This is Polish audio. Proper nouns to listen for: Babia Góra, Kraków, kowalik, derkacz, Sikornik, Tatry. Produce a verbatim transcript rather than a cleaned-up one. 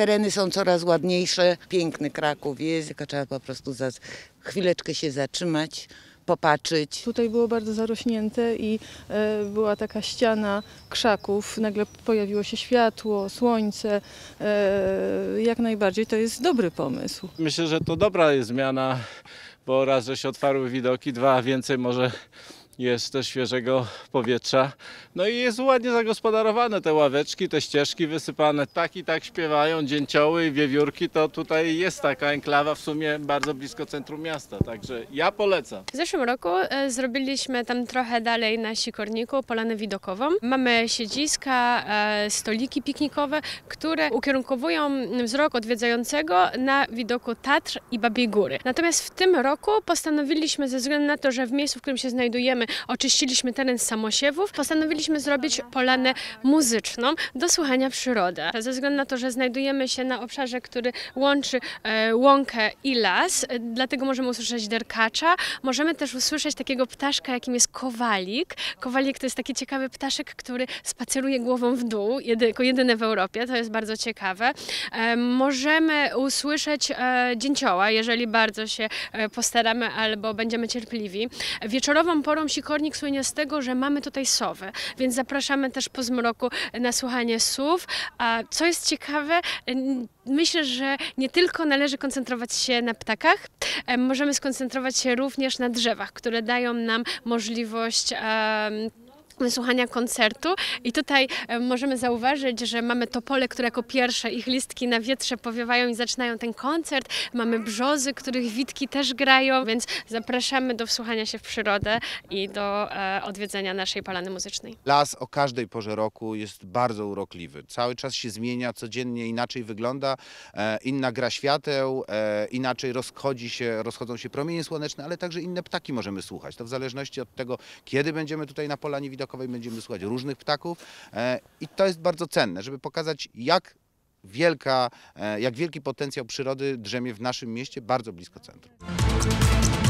tereny są coraz ładniejsze. Piękny Kraków jest, tylko trzeba po prostu za chwileczkę się zatrzymać, popatrzeć. Tutaj było bardzo zarośnięte i e, była taka ściana krzaków. Nagle pojawiło się światło, słońce. E, jak najbardziej to jest dobry pomysł. Myślę, że to dobra jest zmiana, bo raz, że się otwarły widoki, dwa, więcej może jest też świeżego powietrza. No i jest ładnie zagospodarowane te ławeczki, te ścieżki wysypane. Tak i tak śpiewają dzięcioły i wiewiórki, to tutaj jest taka enklawa w sumie bardzo blisko centrum miasta, także ja polecam. W zeszłym roku zrobiliśmy tam trochę dalej na Sikorniku polanę widokową. Mamy siedziska, stoliki piknikowe, które ukierunkowują wzrok odwiedzającego na widoku Tatr i Babiej Góry. Natomiast w tym roku postanowiliśmy, ze względu na to, że w miejscu, w którym się znajdujemy, oczyściliśmy teren z samosiewów, postanowiliśmy zrobić polanę muzyczną do słuchania przyrody. Ze względu na to, że znajdujemy się na obszarze, który łączy łąkę i las, dlatego możemy usłyszeć derkacza, możemy też usłyszeć takiego ptaszka, jakim jest kowalik. Kowalik to jest taki ciekawy ptaszek, który spaceruje głową w dół, jedy, jedyny w Europie, to jest bardzo ciekawe. Możemy usłyszeć dzięcioła, jeżeli bardzo się postaramy albo będziemy cierpliwi. Wieczorową porą Sikornik słynie z tego, że mamy tutaj sowy, więc zapraszamy też po zmroku na słuchanie sów. A co jest ciekawe, myślę, że nie tylko należy koncentrować się na ptakach, możemy skoncentrować się również na drzewach, które dają nam możliwość wysłuchania koncertu. I tutaj możemy zauważyć, że mamy topole, które jako pierwsze ich listki na wietrze powiewają i zaczynają ten koncert. Mamy brzozy, których witki też grają, więc zapraszamy do wsłuchania się w przyrodę i do odwiedzenia naszej polany muzycznej. Las o każdej porze roku jest bardzo urokliwy. Cały czas się zmienia, codziennie inaczej wygląda, inna gra świateł, inaczej rozchodzi się, rozchodzą się promienie słoneczne, ale także inne ptaki możemy słuchać. To w zależności od tego, kiedy będziemy tutaj na polanie widokowej, będziemy słuchać różnych ptaków i to jest bardzo cenne, żeby pokazać, jak wielka, jak wielki potencjał przyrody drzemie w naszym mieście bardzo blisko centrum.